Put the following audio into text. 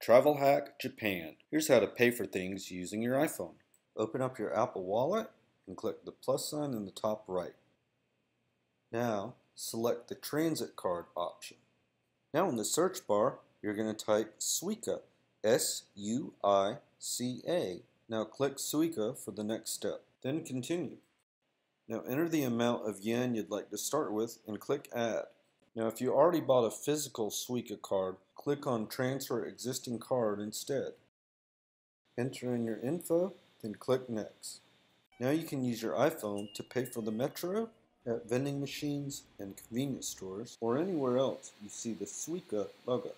Travel Hack Japan. Here's how to pay for things using your iPhone. Open up your Apple Wallet and click the plus sign in the top right. Now, select the transit card option. Now in the search bar, you're going to type Suica, S-U-I-C-A. Now click Suica for the next step, then continue. Now enter the amount of yen you'd like to start with and click Add. Now if you already bought a physical Suica card, click on Transfer Existing Card instead. Enter in your info, then click Next. Now you can use your iPhone to pay for the metro, at vending machines and convenience stores, or anywhere else you see the Suica logo.